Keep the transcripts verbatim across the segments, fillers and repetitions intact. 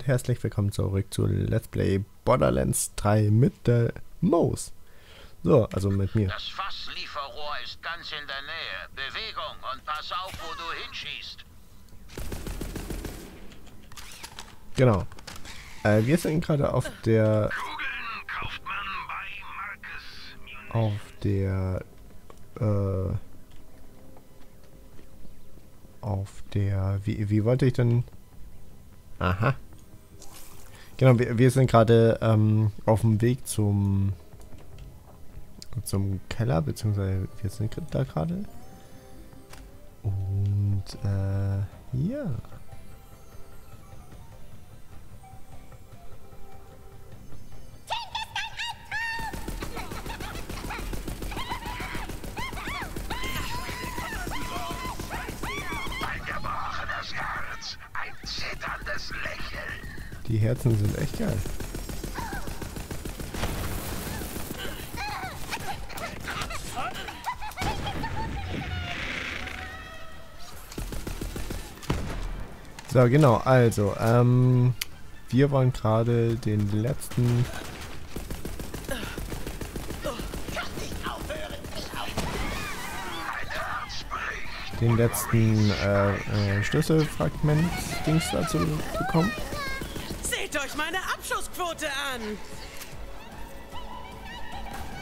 und herzlich willkommen zurück zu Let's Play Borderlands drei mit der Moze. So, also mit mir. Das Fasslieferrohr ist ganz in der Nähe. Bewegung und pass auf, wo du hinschießt. Genau. Äh, wir sind gerade auf der... Kugeln kauft man bei Marcus Munich. Auf der... Äh... Auf der... Wie, wie wollte ich denn... Aha. Genau, wir, wir sind gerade ähm, auf dem Weg zum... zum Keller, beziehungsweise wir sind da gerade. Und äh, ja. Die Herzen sind echt geil. So, genau, also, ähm, wir wollen gerade den letzten... den letzten, äh, äh, Schlüsselfragment-Dings dazu bekommen. Seht euch meine Abschussquote an!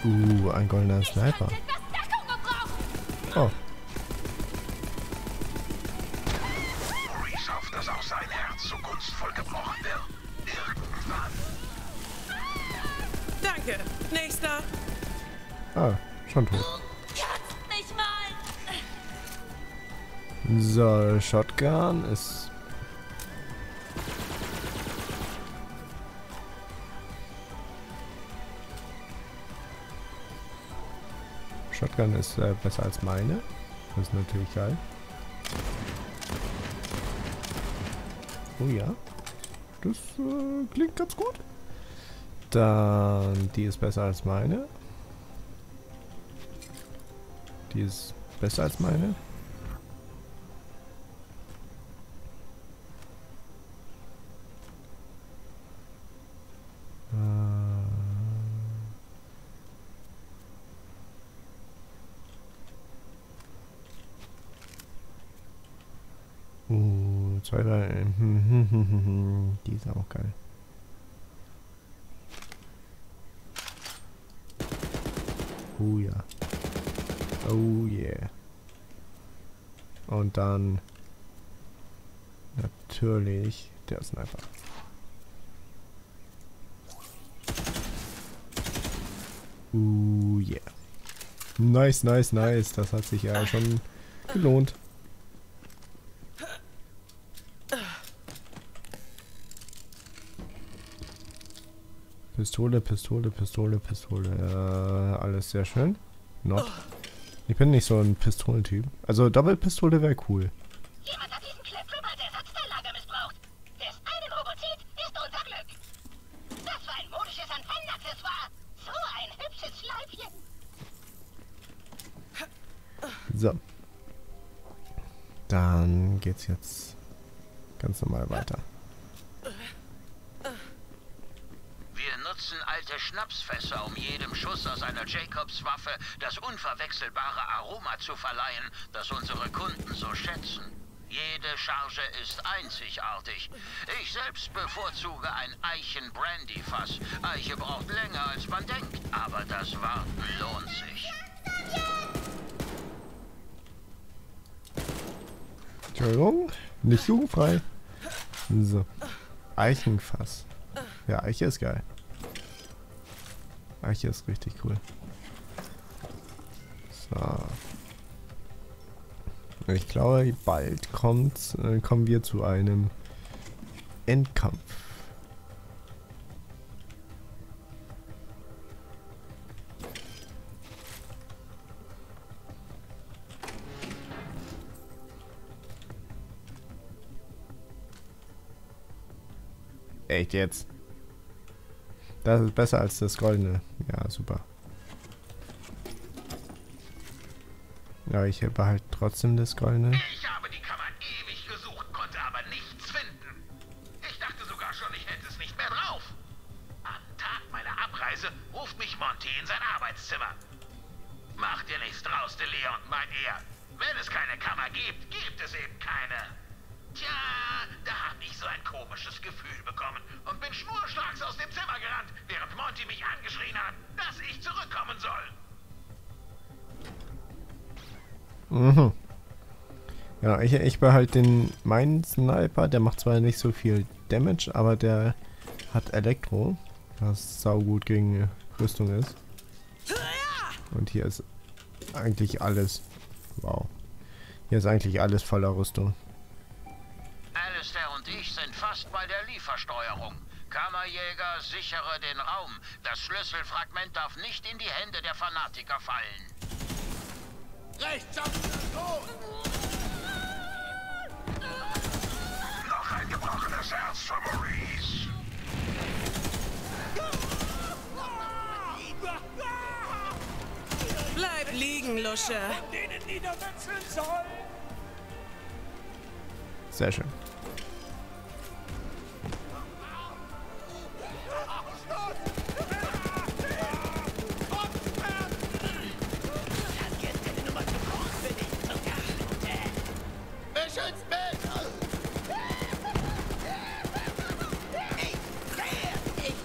Uh, ein goldener Sniper. Oh. Nächster. Ah, schon tot. So, Shotgun ist... Shotgun ist äh, besser als meine. Das ist natürlich geil. Oh ja. Das äh, klingt ganz gut. Dann, die ist besser als meine. Die ist besser als meine. Äh. Uh, zwei, drei. Die ist auch geil. Oh ja. Oh yeah. Und dann natürlich der Sniper. Oh yeah. Nice, nice, nice. Das hat sich ja schon gelohnt. Pistole, Pistole, Pistole, Pistole. Äh, alles sehr schön. Not. Ich bin nicht so ein Pistolentyp. Also Doppelpistole wäre cool. Jemand hat diesen Clip-Ripper der Ersatzteillager missbraucht. Wer es einen Robozid, ist unser Glück. Das war ein modisches Antennen-Accessoire. So ein hübsches Schleifchen. So. Dann geht's jetzt ganz normal weiter. Alte Schnapsfässer, um jedem Schuss aus einer Jacobs-Waffe das unverwechselbare Aroma zu verleihen, das unsere Kunden so schätzen. Jede Charge ist einzigartig. Ich selbst bevorzuge ein Eichen-Brandy-Fass. Eiche braucht länger, als man denkt, aber das Warten lohnt sich. Entschuldigung, nicht jugendfrei. So, Eichenfass. Ja, Eiche ist geil. Eiche ist richtig cool. So. Ich glaube, bald kommt, äh, kommen wir zu einem Endkampf. Echt jetzt? Das ist besser als das Goldene. Ja, super. Ja, ich behalte trotzdem das Goldene. Ich habe die Kammer ewig gesucht, konnte aber nichts finden. Ich dachte sogar schon, Zimmer. Macht ihr nichts draus, Delia und mein Ehr. Wenn es keine Kammer gibt, gibt es eben keine. Tja, da habe ich so ein komisches Gefühl bekommen und bin schnurstracks aus dem Zimmer gerannt, während Monty mich angeschrien hat, dass ich zurückkommen soll. Mhm. Ja, ich, ich behalte den meinen Sniper, der macht zwar nicht so viel Damage, aber der hat Elektro, was saugut gegen Rüstung ist. Und hier ist eigentlich alles. Wow. Hier ist eigentlich alles voller Rüstung. Alistair und ich sind fast bei der Liefersteuerung. Kammerjäger, sichere den Raum. Das Schlüsselfragment darf nicht in die Hände der Fanatiker fallen. Rechts auf den Boden! Noch ein gebrochenes Herz für Maurice. Bleib liegen, Lusche. Sehr schön.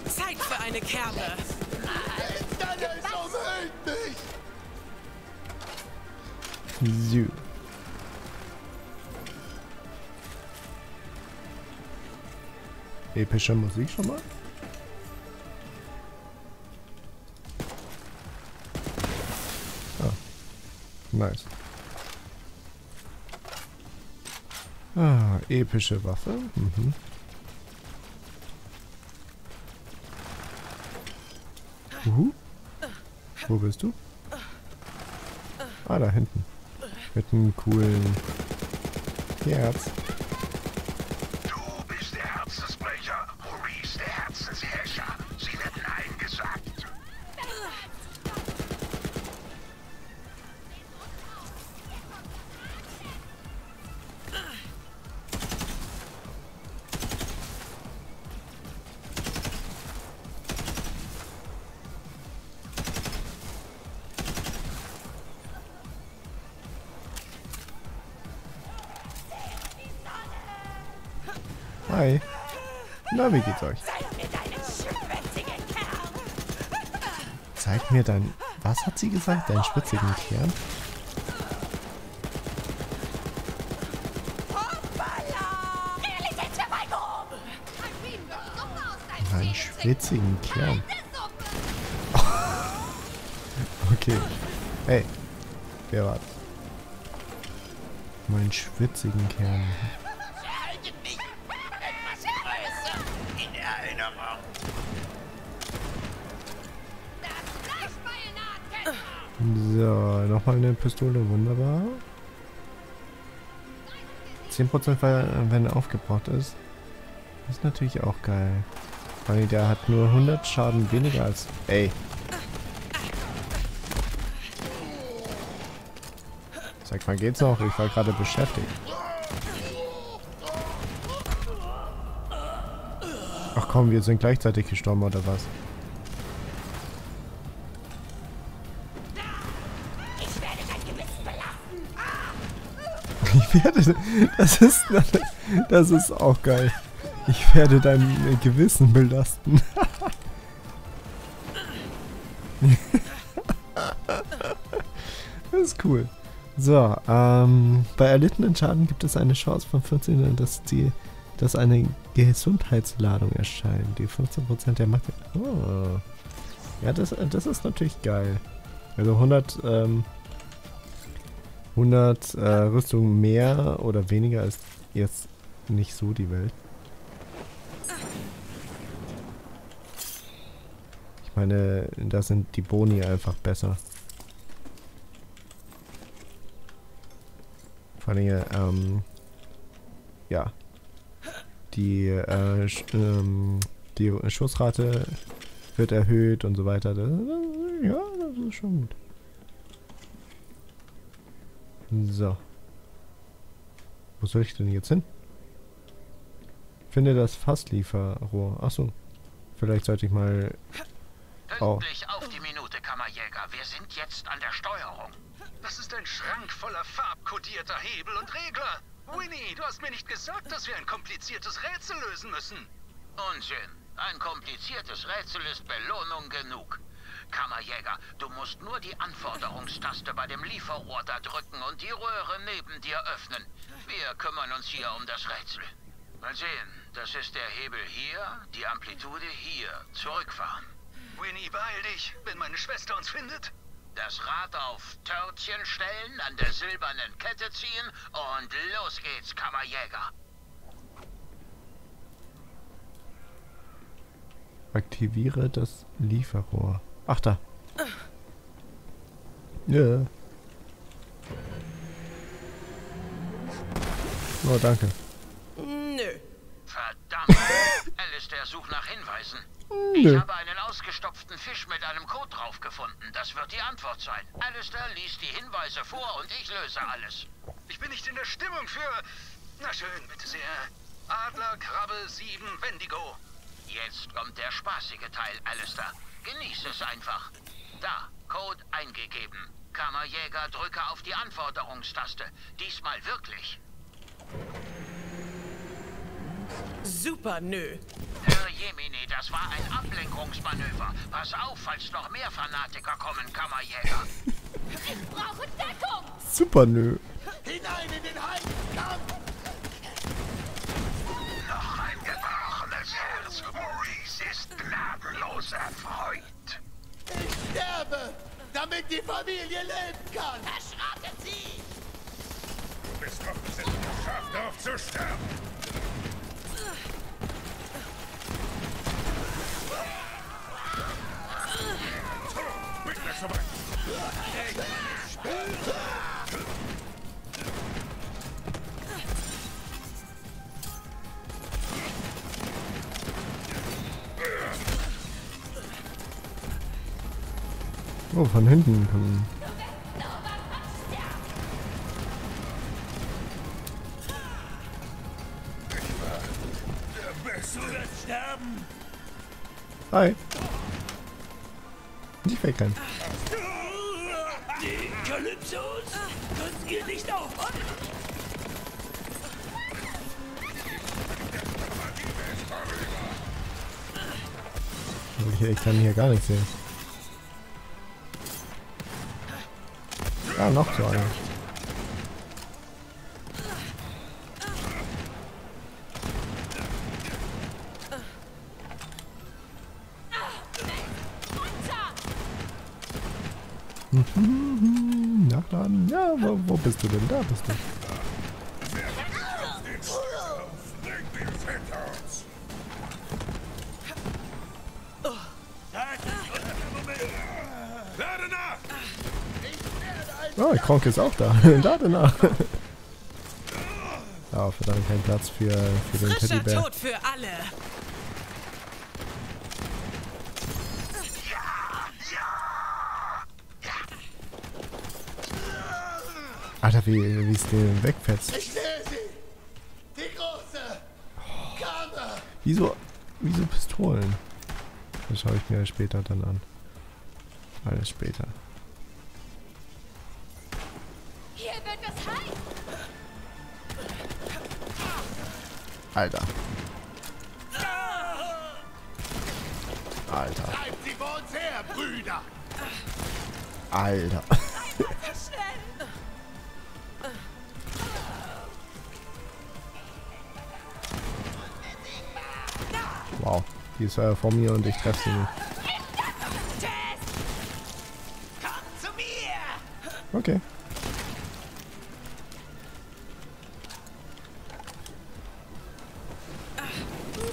Zeit für eine Kerbe. So. Epische Musik schon mal. Ah. Nice. Ah, epische Waffe. Mhm. Uhu. Wo bist du? Ah, da hinten. Mit einem coolen Herz. Du bist der Herzensbrecher, Maurice der Herzensherrscher. Sie werden eingesackt. Hi. Na, wie geht's euch? Zeig mir deinen schwitzigen Kern. Zeig mir dein... Was hat sie gesagt? Deinen schwitzigen Kern? Deinen schwitzigen Kern. Okay. Hey. Wer war's? Meinen schwitzigen Kern. So, nochmal eine Pistole, wunderbar. zehn Prozent, wenn er aufgebraucht ist. Das ist natürlich auch geil. Weil der hat nur hundert Schaden weniger als... Ey. Sag mal, geht's noch? Ich war gerade beschäftigt. Ach komm, wir sind gleichzeitig gestorben, oder was? Das ist, das ist auch geil. Ich werde dein Gewissen belasten. Das ist cool. So, ähm, bei erlittenen Schaden gibt es eine Chance von vierzehn, dass, die, dass eine Gesundheitsladung erscheint. Die fünfzehn Prozent der Macht. Oh. Ja, das, das ist natürlich geil. Also hundert... Ähm, hundert äh, Rüstung mehr oder weniger ist jetzt nicht so die Welt. Ich meine, da sind die Boni einfach besser. Vor allem, ähm, ja. Die, äh, sch ähm, die Schussrate wird erhöht und so weiter. Das, ja, das ist schon gut. So. Wo soll ich denn jetzt hin? Finde das Fasslieferrohr. Achso. Vielleicht sollte ich mal... Oh. Pünktlich auf die Minute, Zweikammerjäger, wir sind jetzt an der Steuerung. Das ist ein Schrank voller farbkodierter Hebel und Regler. Winnie, du hast mir nicht gesagt, dass wir ein kompliziertes Rätsel lösen müssen. Unsinn. Ein kompliziertes Rätsel ist Belohnung genug. Kammerjäger, du musst nur die Anforderungstaste bei dem Lieferrohr da drücken und die Röhre neben dir öffnen. Wir kümmern uns hier um das Rätsel. Mal sehen, das ist der Hebel hier, die Amplitude hier. Zurückfahren. Winnie, beeil dich, wenn meine Schwester uns findet. Das Rad auf Törtchen stellen, an der silbernen Kette ziehen und los geht's, Kammerjäger. Aktiviere das Lieferrohr. Ach da. Ja. Oh, danke. Nö. Verdammt. Alistair sucht nach Hinweisen. Ich Nö. habe einen ausgestopften Fisch mit einem Code drauf gefunden. Das wird die Antwort sein. Alistair liest die Hinweise vor und ich löse alles. Ich bin nicht in der Stimmung für... Na schön, bitte sehr. Adler, Krabbe, Sieben, Wendigo. Jetzt kommt der spaßige Teil, Alistair. Genieß es einfach. Da, Code eingegeben. Kammerjäger, drücke auf die Anforderungstaste. Diesmal wirklich. Super, nö. Herr Jemine, das war ein Ablenkungsmanöver. Pass auf, falls noch mehr Fanatiker kommen, Kammerjäger. Ich brauche Deckung. Super, nö. Hinein in den heiligen Kampf. Noch ein gebrochenes Herz. Maurice ist gnadenlos erfreut. Ich sterbe, damit die Familie leben kann. Erschrate sie. Du bist doch nicht geschafft, aufzusterben. Oh, von hinten kommen. Hi. Nicht wegrennen. Die Kalypsos könnt ihr nicht aufhalten. Okay, ich kann hier gar nichts sehen. Ah, noch so einer. Nachladen. Ja, wo, wo bist du denn? Da bist du. Oh, Kronk ist auch da. Lade nach. Oh, verdammt, kein Platz für, für den Frischer Teddybär. Tod für alle. Alter, wie, wie es den wegfetzt. Ich sehe sie! Die große! Kammer! Wieso, wieso Pistolen? Das schaue ich mir später dann an. Alles später. Hier wird es heiß! Alter. Alter. Bleibt sie vor uns her, Brüder! Alter. Wow, die ist äh, vor mir und ich treffe sie nicht. Okay.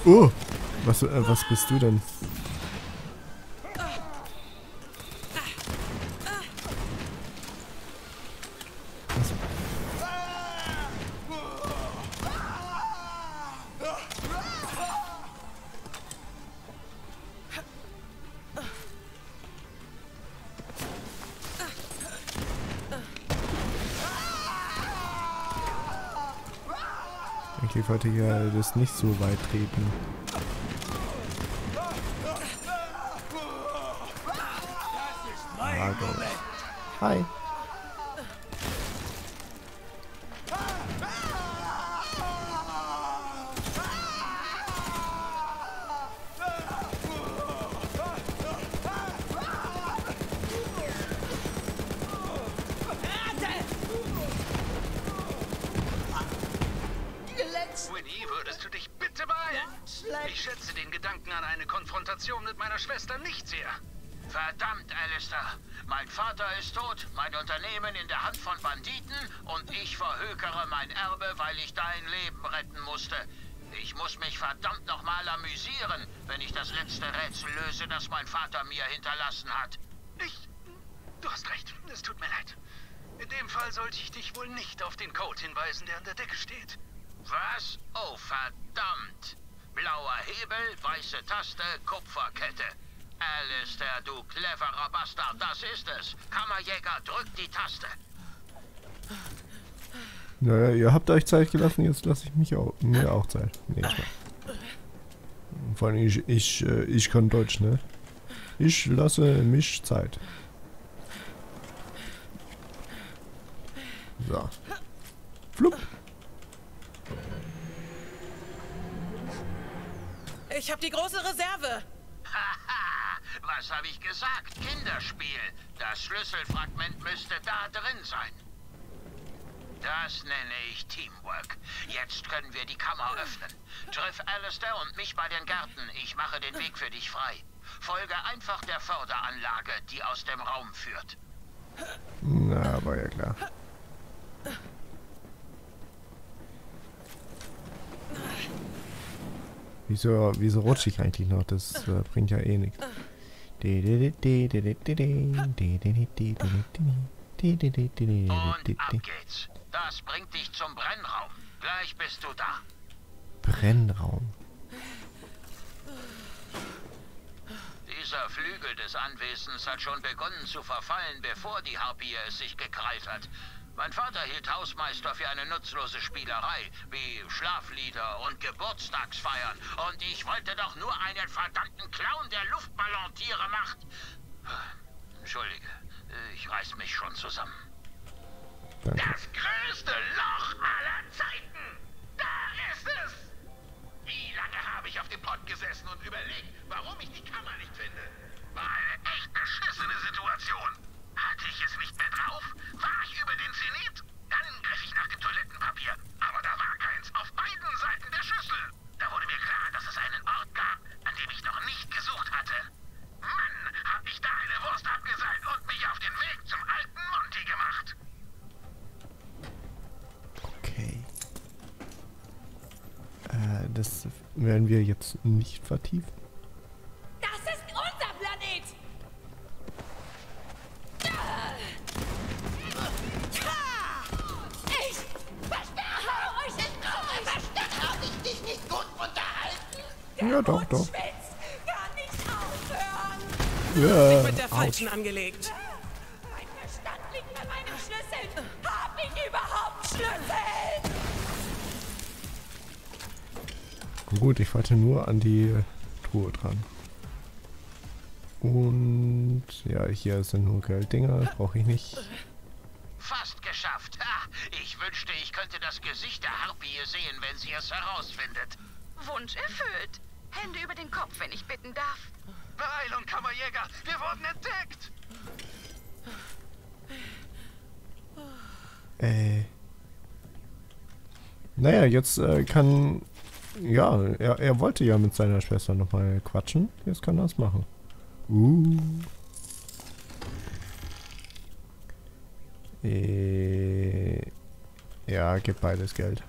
Oh, was, äh, was bist du denn? Ich wollte hier das nicht so weit treten. Das ist Hi. Ich schätze den Gedanken an eine Konfrontation mit meiner Schwester nicht sehr. Verdammt, Alistair. Mein Vater ist tot, mein Unternehmen in der Hand von Banditen und ich verhökere mein Erbe, weil ich dein Leben retten musste. Ich muss mich verdammt nochmal amüsieren, wenn ich das letzte Rätsel löse, das mein Vater mir hinterlassen hat. Ich... Du hast recht, es tut mir leid. In dem Fall sollte ich dich wohl nicht auf den Code hinweisen, der an der Decke steht. Was? Oh, verdammt! Blauer Hebel, weiße Taste, Kupferkette. Alistair, du cleverer Bastard, das ist es. Kammerjäger, drückt die Taste. Naja, ihr habt euch Zeit gelassen, jetzt lasse ich mich auch, mir auch Zeit. Nee, ich mach. Vor allem, ich, ich, ich kann Deutsch, ne? Ich lasse mich Zeit. So. Flupp. Ich habe die große Reserve. Haha, was habe ich gesagt? Kinderspiel. Das Schlüsselfragment müsste da drin sein. Das nenne ich Teamwork. Jetzt können wir die Kammer öffnen. Triff Alistair und mich bei den Gärten. Ich mache den Weg für dich frei. Folge einfach der Förderanlage, die aus dem Raum führt. Na, war ja klar. Wieso, wieso rutsche ich eigentlich noch? Das äh, bringt ja eh nichts. Und ab geht's. Das bringt dich zum Brennraum. Gleich bist du da. Brennraum. Dieser Flügel des Anwesens hat schon begonnen zu verfallen, bevor die Harpie es sich gekrallt hat. Mein Vater hielt Hausmeister für eine nutzlose Spielerei, wie Schlaflieder und Geburtstagsfeiern. Und ich wollte doch nur einen verdammten Clown, der Luftballontiere macht. Entschuldige, ich reiß mich schon zusammen. Danke. Das größte Loch aller Zeiten! Da ist es! Wie lange habe ich auf dem Pott gesessen und überlegt, warum ich die Kammer nicht finde? War eine echt beschissene Situation. Hatte ich es nicht mehr drauf? War ich über den Zenit? Dann griff ich nach dem Toilettenpapier. Aber da war keins auf beiden Seiten der Schüssel. Da wurde mir klar, dass es einen Ort gab, an dem ich noch nicht gesucht hatte. Mann, hab ich da eine Wurst abgeseilt und mich auf den Weg zum alten Monty gemacht. Okay. Äh, das werden wir jetzt nicht vertiefen. Ja, doch, doch. Gar nicht aufhören. Ja, ich bin mit der Falschen angelegt. Mein Verstand liegt bei meinen Schlüsseln. Hab ich überhaupt Schlüssel? Gut, ich warte nur an die Truhe dran. Und ja, hier sind nur Gelddinger, brauche ich nicht. Fast geschafft. Ha, ich wünschte, ich könnte das Gesicht der Harpie sehen, wenn sie es herausfindet. Wunsch erfüllt. Hände über den Kopf, wenn ich bitten darf. Beeilung, Kammerjäger! Wir wurden entdeckt! Äh. Naja, jetzt äh, kann... Ja, er, er wollte ja mit seiner Schwester nochmal quatschen. Jetzt kann er es machen. Uh. Äh. Ja, gib beides Geld.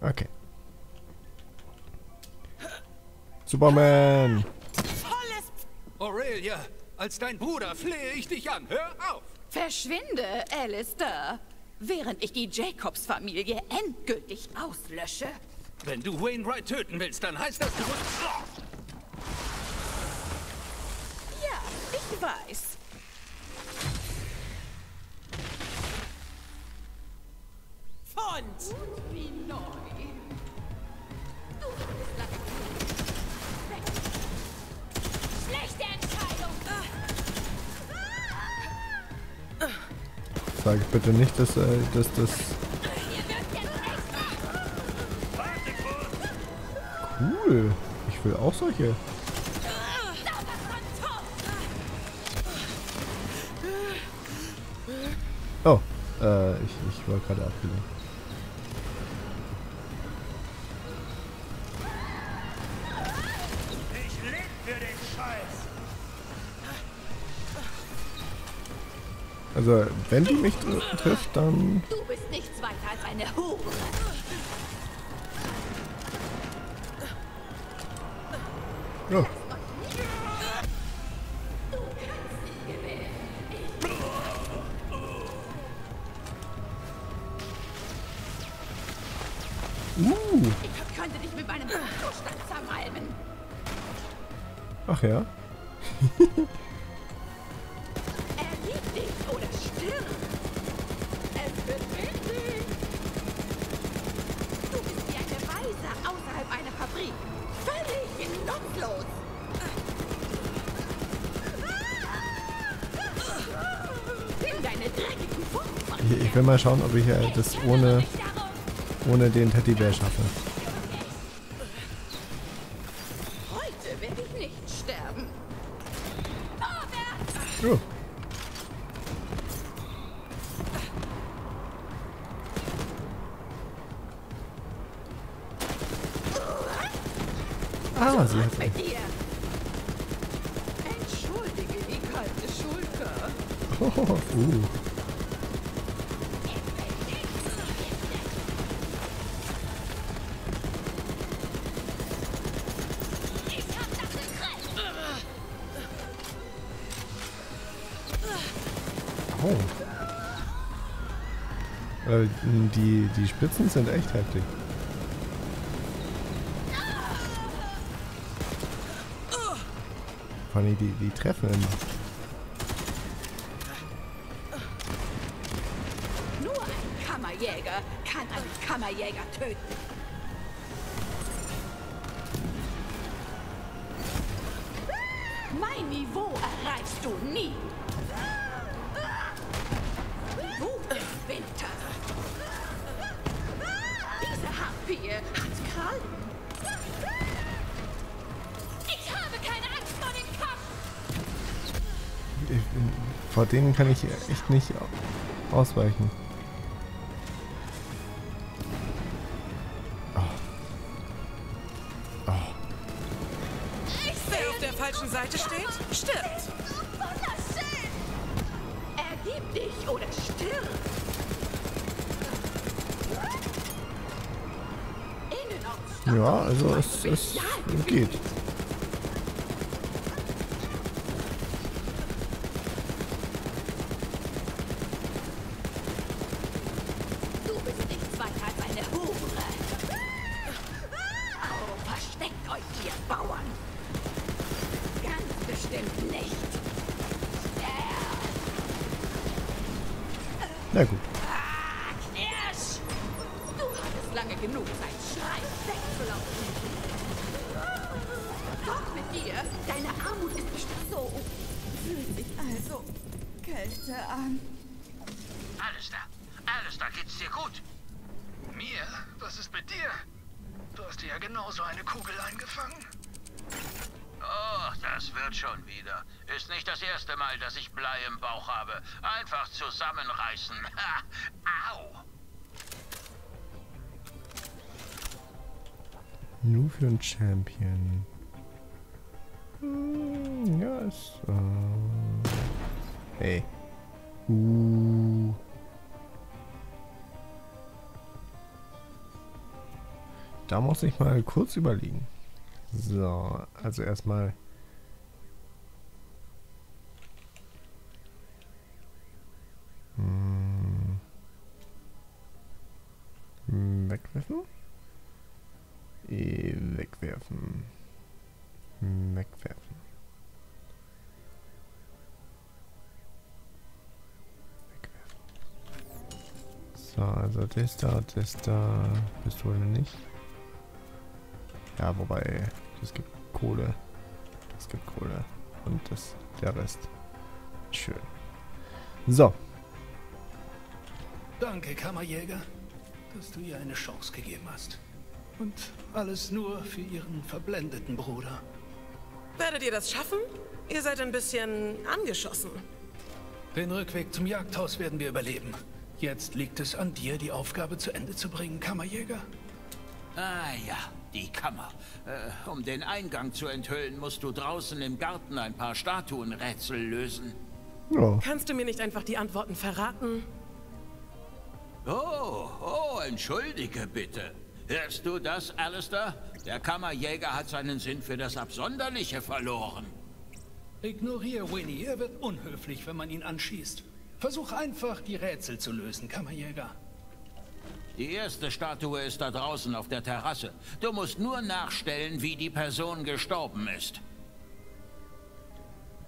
Okay. Superman! Aurelia, als dein Bruder flehe ich dich an. Hör auf! Verschwinde, Alistair, während ich die Jacobs-Familie endgültig auslösche. Wenn du Wainwright töten willst, dann heißt das du... Ja, ich weiß. Fund. Wie neu. Sag bitte nicht, dass, äh, dass das... Cool. Ich will auch solche. Oh, äh, ich, ich war gerade abgelenkt. Also, wenn du mich triffst, dann... Du bist nichts weiter als eine Hure. Ja. Uh. Ich könnte dich mit meinem Zustand zermalmen. Ach ja. Ich will mal schauen, ob ich äh, das ohne, ohne den Teddy Bear schaffe. Heute werde ich nicht sterben. Oh. Ah, sie hat mich. Entschuldige die kalte Schulter. Oh, uh. Die, die Spitzen sind echt heftig. Vor allem die, die treffen immer. Nur ein Kammerjäger kann einen Kammerjäger töten. Mein Niveau erreichst du nie. Vor denen kann ich echt nicht ausweichen. Oh. Oh. Wer auf der falschen Seite steht, stirbt. Ergib dich oder stirb. Ja, also es, es geht. Na gut. Ah, Knirsch! Du hattest lange genug Zeit, Schrei wegzulaufen. Doch mit dir, deine Armut ist nicht so. Fühlt sich also Kälte an. Alistair, Alistair, geht's dir gut? Mir? Was ist mit dir? Du hast dir ja genauso eine Kugel eingefangen. Och, das wird schon wieder. Ist nicht das erste Mal, dass ich Blei im Bauch habe. Einfach zusammenreißen. Au! Nur für einen Champion. Mm, ja, ist... Uh. Hey. Uh. Da muss ich mal kurz überlegen. So, also erstmal... Hm. Wegwerfen? E wegwerfen. Wegwerfen. Wegwerfen. So, also das da, das da, Pistole nicht. Ja, wobei, es gibt Kohle. Es gibt Kohle. Und das, der Rest. Schön. So. Danke, Kammerjäger, dass du ihr eine Chance gegeben hast. Und alles nur für ihren verblendeten Bruder. Werdet ihr das schaffen? Ihr seid ein bisschen angeschossen. Den Rückweg zum Jagdhaus werden wir überleben. Jetzt liegt es an dir, die Aufgabe zu Ende zu bringen, Kammerjäger. Ah ja, die Kammer. Äh, um den Eingang zu enthüllen, musst du draußen im Garten ein paar Statuenrätsel lösen. Oh. Kannst du mir nicht einfach die Antworten verraten? Oh, oh, entschuldige bitte. Hörst du das, Alistair? Der Kammerjäger hat seinen Sinn für das Absonderliche verloren. Ignoriere Winnie, er wird unhöflich, wenn man ihn anschießt. Versuch einfach, die Rätsel zu lösen, Kammerjäger. Die erste Statue ist da draußen auf der Terrasse. Du musst nur nachstellen, wie die Person gestorben ist.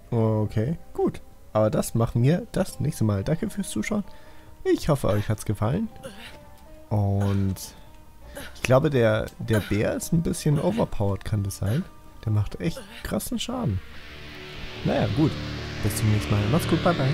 Okay, gut. Aber das machen wir das nächste Mal. Danke fürs Zuschauen. Ich hoffe, euch hat's gefallen. Und ich glaube, der, der Bär ist ein bisschen overpowered, kann das sein? Der macht echt krassen Schaden. Naja, gut. Bis zum nächsten Mal. Macht's gut, bye bye.